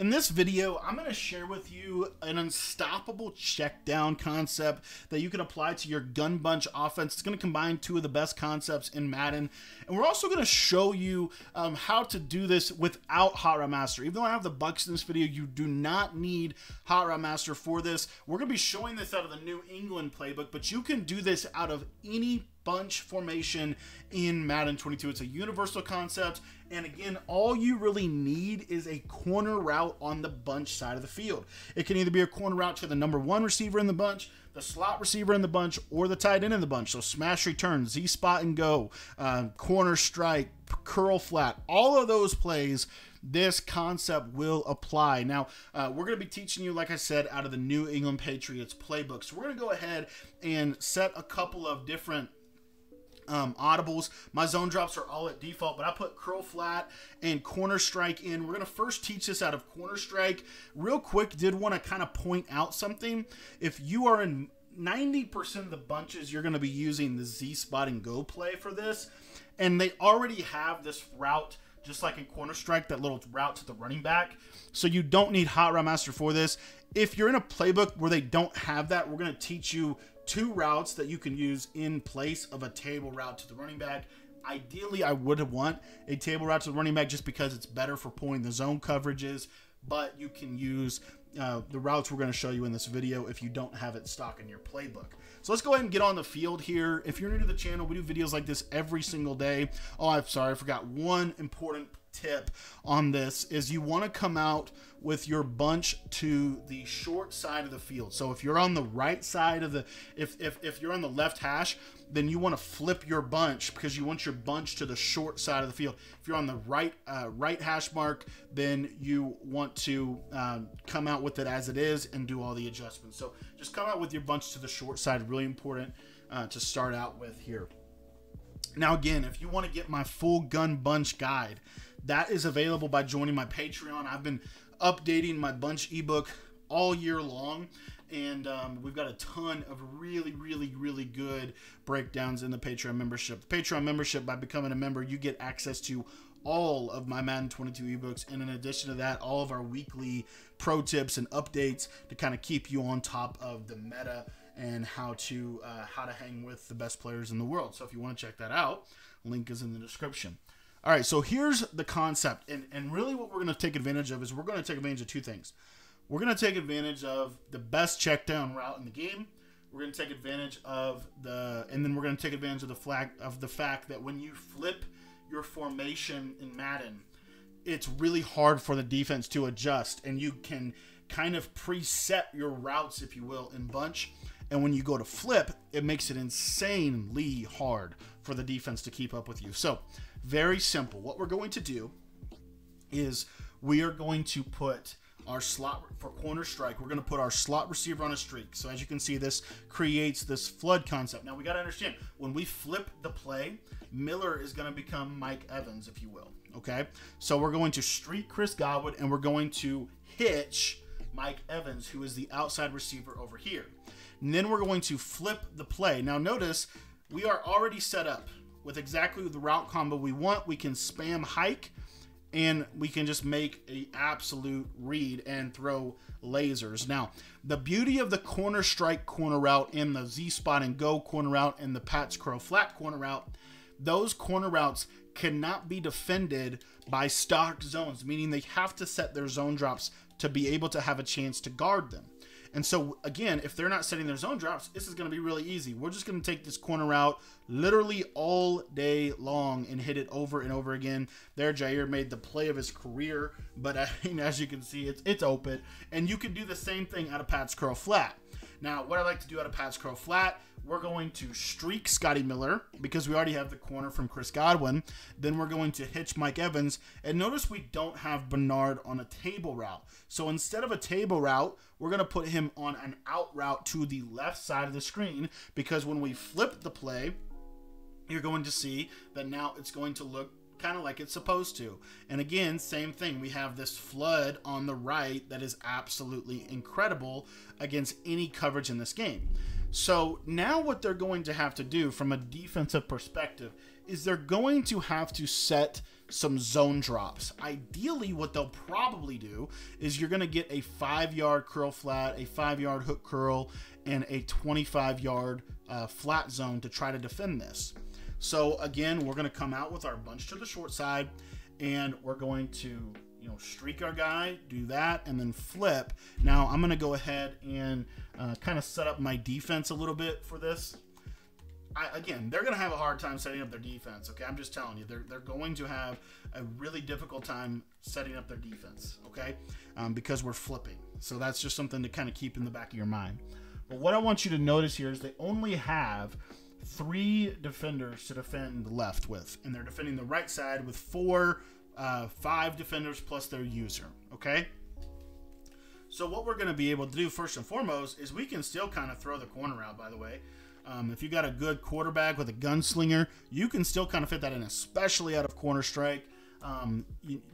In this video, I'm going to share with you an unstoppable check down concept that you can apply to your gun bunch offense. It's going to combine two of the best concepts in Madden. And we're also going to show you how to do this without Hara Master. Even though I have the Bucks in this video, you do not need Hara Master for this. We're going to be showing this out of the New England playbook, but you can do this out of any bunch formation in Madden 22. It's a universal concept, and again, all you really need is a corner route on the bunch side of the field. It can either be a corner route to the #1 receiver in the bunch, the slot receiver in the bunch, or the tight end in the bunch. So smash return, Z spot and go, corner strike, curl flat, all of those plays, this concept will apply. Now, we're going to be teaching you, like I said, out of the New England Patriots playbook. So we're going to go ahead and set a couple of different audibles. My zone drops are all at default, but I put curl flat and corner strike in. We're going to first teach this out of corner strike. Real quick, did want to kind of point out something. If you are in 90% of the bunches, you're going to be using the Z spot and go play for this, and they already have this route, just like in corner strike, that little route to the running back. So you don't need Hara Master for this. If you're in a playbook where they don't have that, we're going to teach you two routes that you can use in place of a table route to the running back. Ideally, I would want a table route to the running back just because it's better for pulling the zone coverages, but you can use the routes we're going to show you in this video if you don't have it stock in your playbook. So let's go ahead and get on the field here. If you're new to the channel, we do videos like this every single day. Oh, I'm sorry, I forgot one important tip on this is you want to come out with your bunch to the short side of the field. So if you're on the right side of the, if you're on the left hash, then you want to flip your bunch because you want your bunch to the short side of the field. If you're on the right hash mark, then you want to come out with it as it is and do all the adjustments. So just come out with your bunch to the short side, really important to start out with here. Now again, if you want to get my full gun bunch guide, that is available by joining my Patreon. I've been updating my bunch ebook all year long, and we've got a ton of really good breakdowns in the Patreon membership. The Patreon membership, by becoming a member, you get access to all of my Madden 22 ebooks, and in addition to that, all of our weekly pro tips and updates to kind of keep you on top of the meta and how to hang with the best players in the world. So if you want to check that out, link is in the description. All right, so here's the concept, and really what we're going to take advantage of is we're going to take advantage of two things. We're going to take advantage of the best check down route in the game. We're going to take advantage of the, and then we're going to take advantage of the fact that when you flip your formation in Madden, it's really hard for the defense to adjust, and you can kind of preset your routes, if you will, in bunch. And when you go to flip, it makes it insanely hard for the defense to keep up with you. So very simple. What we're going to do is we are going to put our slot for corner strike. We're going to put our slot receiver on a streak. So as you can see, this creates this flood concept. Now we got to understand, when we flip the play, Miller is going to become Mike Evans, if you will. Okay. So we're going to streak Chris Godwin, and we're going to hitch Mike Evans, who is the outside receiver over here. And then we're going to flip the play. Now notice, we are already set up with exactly the route combo we want. We can spam hike, and we can just make an absolute read and throw lasers. Now, the beauty of the corner strike corner route and the Z spot and go corner route and the Pat's Crow flat corner route, those corner routes cannot be defended by stock zones, meaning they have to set their zone drops to be able to have a chance to guard them. And so again, if they're not setting their zone drops, this is going to be really easy. We're just going to take this corner route literally all day long and hit it over and over again. There, Jair made the play of his career, but I mean, as you can see, it's open. And you can do the same thing out of Pat's Curl Flat. Now, what I like to do out of Pat's Curl Flat, we're going to streak Scotty Miller because we already have the corner from Chris Godwin. Then we're going to hitch Mike Evans. And notice we don't have Bernard on a table route. So instead of a table route, we're going to put him on an out route to the left side of the screen, because when we flip the play, you're going to see that now it's going to look kind of like it's supposed to. And again, same thing, we have this flood on the right that is absolutely incredible against any coverage in this game. So now what they're going to have to do from a defensive perspective is they're going to have to set some zone drops. Ideally, what they'll probably do is you're going to get a 5-yard curl flat, a 5-yard hook curl, and a 25-yard flat zone to try to defend this. So again, we're going to come out with our bunch to the short side, and we're going to, you know, streak our guy, do that, and then flip. Now I'm going to go ahead and kind of set up my defense a little bit for this. Again, they're going to have a hard time setting up their defense, okay? I'm just telling you, they're going to have a really difficult time setting up their defense, okay? Because we're flipping. So that's just something to kind of keep in the back of your mind. But what I want you to notice here is they only have 3 defenders to defend the left with, and they're defending the right side with 5 defenders plus their user, okay? So what we're going to be able to do first and foremost is we can still kind of throw the corner out, by the way. If you got a good quarterback with a gunslinger, you can still kind of fit that in, especially out of corner strike.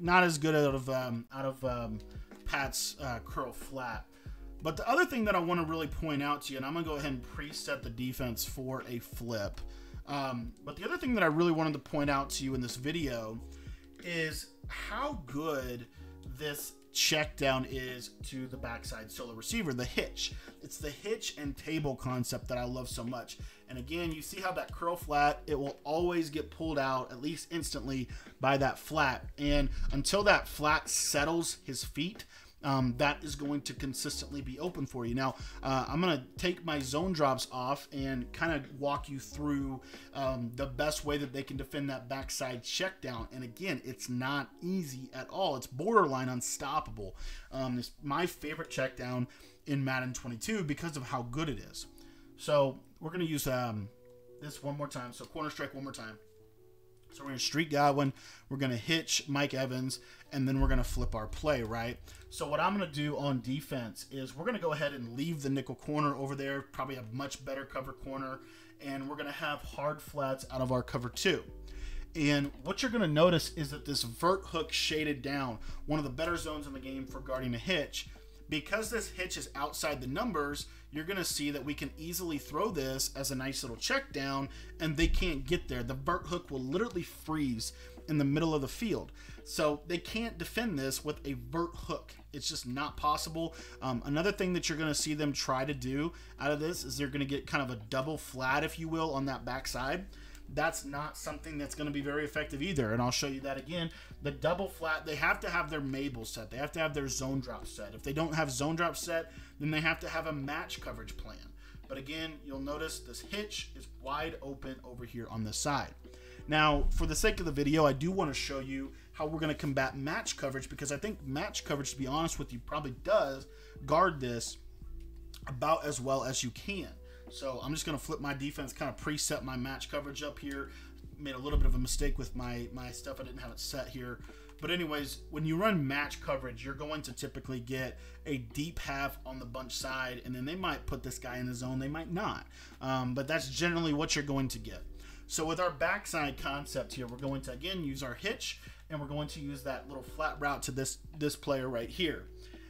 Not as good out of Pat's curl flat. But the other thing that I want to really point out to you, and I'm going to go ahead and preset the defense for a flip. But the other thing that I really wanted to point out to you in this video is how good this check down is to the backside solo receiver, the hitch. It's the hitch and table concept that I love so much. And again, you see how that curl flat, it will always get pulled out, at least instantly, by that flat. And until that flat settles his feet, that is going to consistently be open for you. Now, I'm going to take my zone drops off and kind of walk you through the best way that they can defend that backside check down. And again, it's not easy at all. It's borderline unstoppable. It's my favorite check down in Madden 22 because of how good it is. So we're going to use this one more time. So corner strike one more time. So we're going to streak Godwin, we're going to hitch Mike Evans, and then we're going to flip our play, right? So what I'm going to do on defense is we're going to go ahead and leave the nickel corner over there, probably a much better cover corner, and we're going to have hard flats out of our cover 2. And what you're going to notice is that this vert hook shaded down, one of the better zones in the game for guarding a hitch. Because this hitch is outside the numbers, you're going to see that we can easily throw this as a nice little check down, and they can't get there. The vert hook will literally freeze in the middle of the field. So they can't defend this with a vert hook. It's just not possible. Another thing that you're going to see them try to do out of this is they're going to get kind of a double flat, if you will, on that backside. That's not something that's going to be very effective either, and I'll show you that again. The double flat, they have to have their Mabel set. They have to have their zone drop set. If they don't have zone drop set, then they have to have a match coverage plan. But again, you'll notice this hitch is wide open over here on this side. Now, for the sake of the video, I do want to show you how we're going to combat match coverage, because I think match coverage, to be honest with you, probably does guard this about as well as you can. So I'm just going to flip my defense, kind of preset my match coverage up here. Made a little bit of a mistake with my stuff. I didn't have it set here. But anyways, when you run match coverage, you're going to typically get a deep half on the bunch side, and then they might put this guy in the zone. They might not. But that's generally what you're going to get. So with our backside concept here, we're going to, again, use our hitch, and we're going to use that little flat route to this player right here.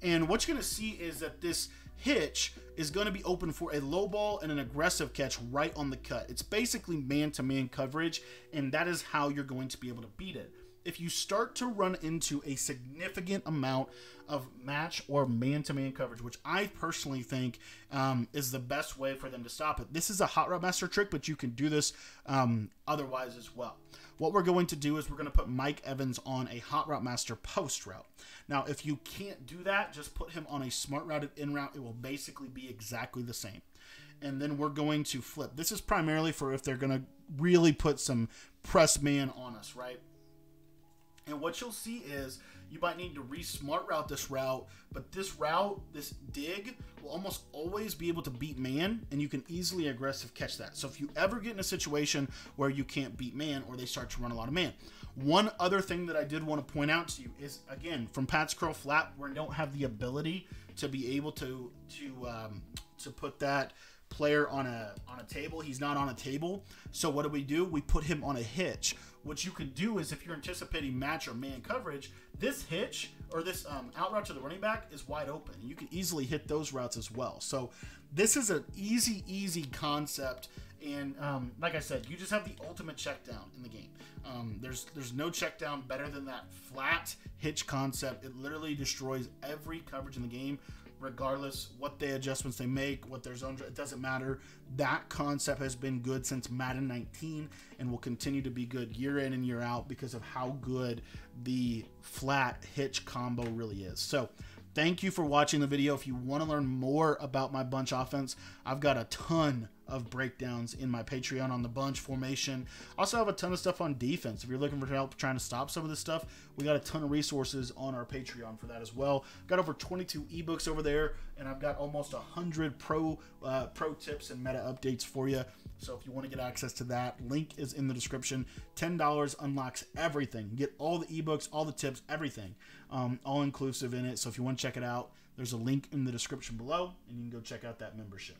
And what you're going to see is that this hitch is going to be open for a low ball and an aggressive catch right on the cut. It's basically man-to-man coverage, and that is how you're going to be able to beat it. If you start to run into a significant amount of match or man-to-man coverage, which I personally think is the best way for them to stop it. This is a Hara Master trick, but you can do this otherwise as well. What we're going to do is we're going to put Mike Evans on a hot route master post route. Now, if you can't do that, just put him on a smart routed in route. It will basically be exactly the same. And then we're going to flip. This is primarily for if they're going to really put some press man on us, right? And what you'll see is you might need to re-smart route this route, but this route, this dig, will almost always be able to beat man, and you can easily aggressive catch that. So if you ever get in a situation where you can't beat man or they start to run a lot of man. One other thing that I did want to point out to you is, again, from Pat's curl flat, we don't have the ability to be able to put that player on a table. He's not on a table. So what do? We put him on a hitch. What you can do is if you're anticipating match or man coverage, this hitch or this out route to the running back is wide open. You can easily hit those routes as well. So this is an easy, easy concept. And like I said, you just have the ultimate check down in the game. There's no check down better than that flat hitch concept. It literally destroys every coverage in the game, regardless what the adjustments they make, what their zone, it doesn't matter. That concept has been good since Madden 19 and will continue to be good year in and year out because of how good the flat hitch combo really is. So thank you for watching the video. If you want to learn more about my bunch offense, I've got a ton of breakdowns in my Patreon on the bunch formation. Also have a ton of stuff on defense. If you're looking for help trying to stop some of this stuff, we got a ton of resources on our Patreon for that as well. Got over 22 ebooks over there, and I've got almost 100 pro tips and meta updates for you. So if you want to get access to that, link is in the description. $10 unlocks everything. You get all the ebooks, all the tips, everything, all inclusive in it. So if you want to check it out, there's a link in the description below, and you can go check out that membership.